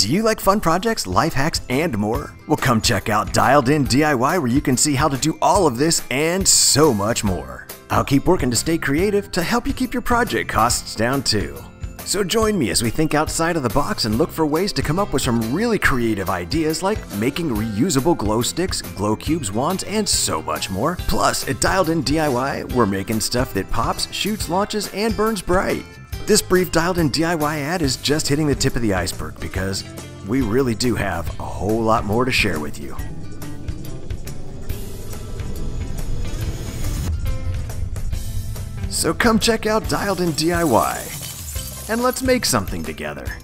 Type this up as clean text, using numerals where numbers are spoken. Do you like fun projects, life hacks, and more? Well, come check out Dialed In DIY, where you can see how to do all of this and so much more. I'll keep working to stay creative to help you keep your project costs down too. So join me as we think outside of the box and look for ways to come up with some really creative ideas, like making reusable glow sticks, glow cubes, wands, and so much more. Plus, at Dialed In DIY, we're making stuff that pops, shoots, launches, and burns bright. This brief Dialed In DIY ad is just hitting the tip of the iceberg, because we really do have a whole lot more to share with you. So come check out Dialed In DIY, and let's make something together.